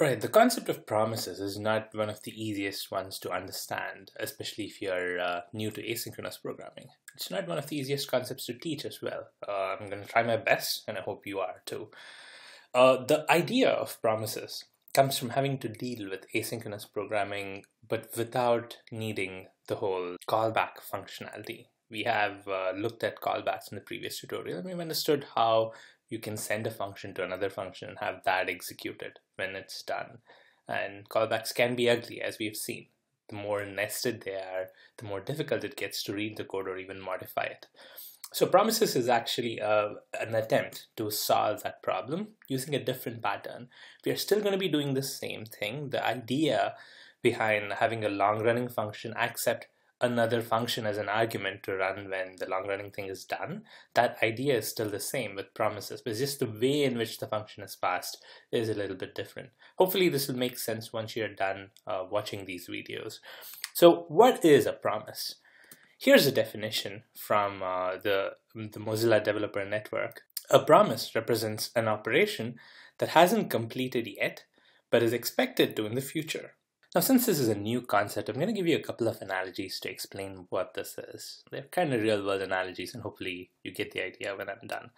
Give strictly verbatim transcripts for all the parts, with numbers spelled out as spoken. Right, the concept of promises is not one of the easiest ones to understand, especially if you're uh, new to asynchronous programming. It's not one of the easiest concepts to teach as well. Uh, I'm going to try my best, and I hope you are too. Uh, the idea of promises comes from having to deal with asynchronous programming, but without needing the whole callback functionality. We have uh, looked at callbacks in the previous tutorial, and we've understood how you can send a function to another function and have that executed when it's done. And callbacks can be ugly, as we've seen. The more nested they are, the more difficult it gets to read the code or even modify it. So promises is actually uh, an attempt to solve that problem using a different pattern. We are still going to be doing the same thing. The idea behind having a long-running function accept another function as an argument to run when the long-running thing is done, that idea is still the same with promises, but just the way in which the function is passed is a little bit different. Hopefully this will make sense once you're done uh, watching these videos. So what is a promise? Here's a definition from uh, the, the Mozilla Developer Network. A promise represents an operation that hasn't completed yet, but is expected to in the future. Now, since this is a new concept, I'm going to give you a couple of analogies to explain what this is. They're kind of real-world analogies, and hopefully you get the idea when I'm done.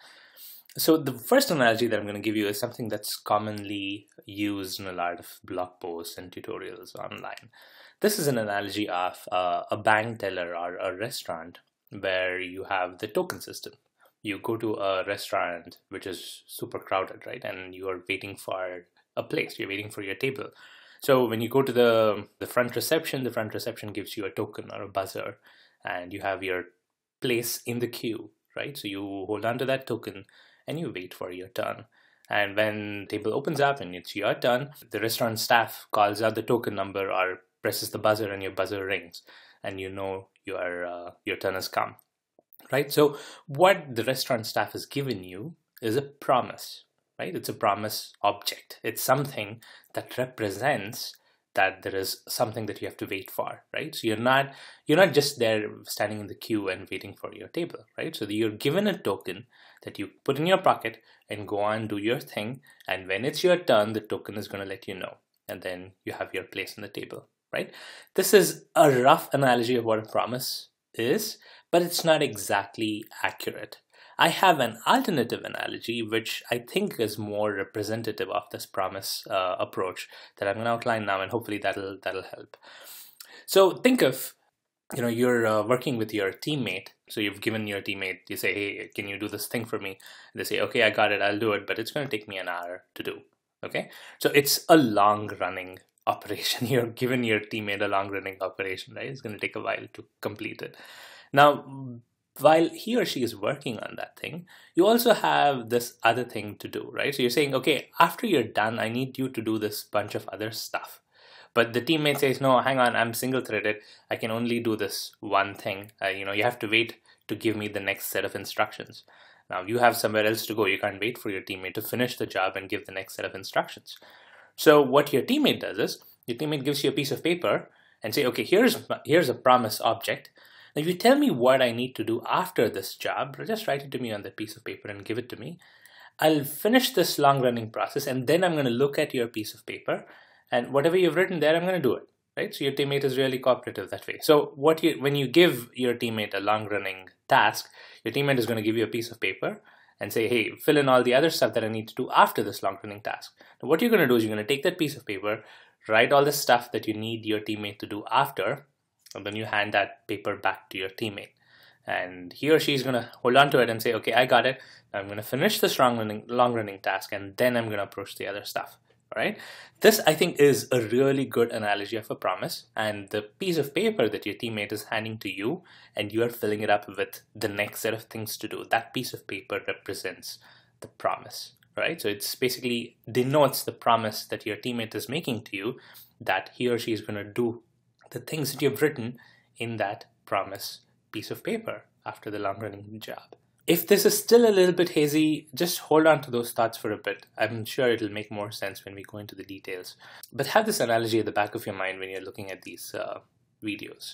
So the first analogy that I'm going to give you is something that's commonly used in a lot of blog posts and tutorials online. This is an analogy of uh, a bank teller or a restaurant where you have the token system. You go to a restaurant which is super crowded, right? And you are waiting for a place. You're waiting for your table. So when you go to the, the front reception, the front reception gives you a token or a buzzer, and you have your place in the queue, right? So you hold on to that token and you wait for your turn. And when the table opens up and it's your turn, the restaurant staff calls out the token number or presses the buzzer, and your buzzer rings, and you know your, uh, your turn has come, right? So what the restaurant staff has given you is a promise. Right? It's a promise object. It's something that represents that there is something that you have to wait for, right? So you're not you're not just there standing in the queue and waiting for your table, right? So you're given a token that you put in your pocket and go on, do your thing, and when it's your turn, the token is going to let you know, and then you have your place on the table, right? This is a rough analogy of what a promise is, but it's not exactly accurate. I have an alternative analogy, which I think is more representative of this promise uh, approach that I'm going to outline now, and hopefully that'll that'll help. So think of, you know, you're uh, working with your teammate. So you've given your teammate, you say, hey, can you do this thing for me? And they say, okay, I got it, I'll do it, but it's going to take me an hour to do. Okay, so it's a long-running operation. You're giving your teammate a long-running operation, right? It's going to take a while to complete it. Now, while he or she is working on that thing, you also have this other thing to do, right? So you're saying, okay, after you're done, I need you to do this bunch of other stuff. But the teammate says, no, hang on, I'm single-threaded. I can only do this one thing. Uh, you know, you have to wait to give me the next set of instructions. Now, you have somewhere else to go. You can't wait for your teammate to finish the job and give the next set of instructions. So what your teammate does is, your teammate gives you a piece of paper and say, okay, here's, here's a promise object. If you tell me what I need to do after this job, just write it to me on the piece of paper and give it to me. I'll finish this long-running process, and then I'm going to look at your piece of paper, and whatever you've written there, I'm going to do it. Right? So your teammate is really cooperative that way. So what you, when you give your teammate a long-running task, your teammate is going to give you a piece of paper and say, hey, fill in all the other stuff that I need to do after this long-running task. Now, what you're going to do is you're going to take that piece of paper, write all the stuff that you need your teammate to do after, and then you hand that paper back to your teammate. And he or she is going to hold on to it and say, okay, I got it. I'm going to finish this long-running long-running task, and then I'm going to approach the other stuff. All right? This, I think, is a really good analogy of a promise. And the piece of paper that your teammate is handing to you, and you are filling it up with the next set of things to do, that piece of paper represents the promise. Right? So it's basically denotes the promise that your teammate is making to you that he or she is going to do the things that you've written in that promise piece of paper after the long-running job. If this is still a little bit hazy, just hold on to those thoughts for a bit. I'm sure it'll make more sense when we go into the details. But have this analogy at the back of your mind when you're looking at these uh, videos.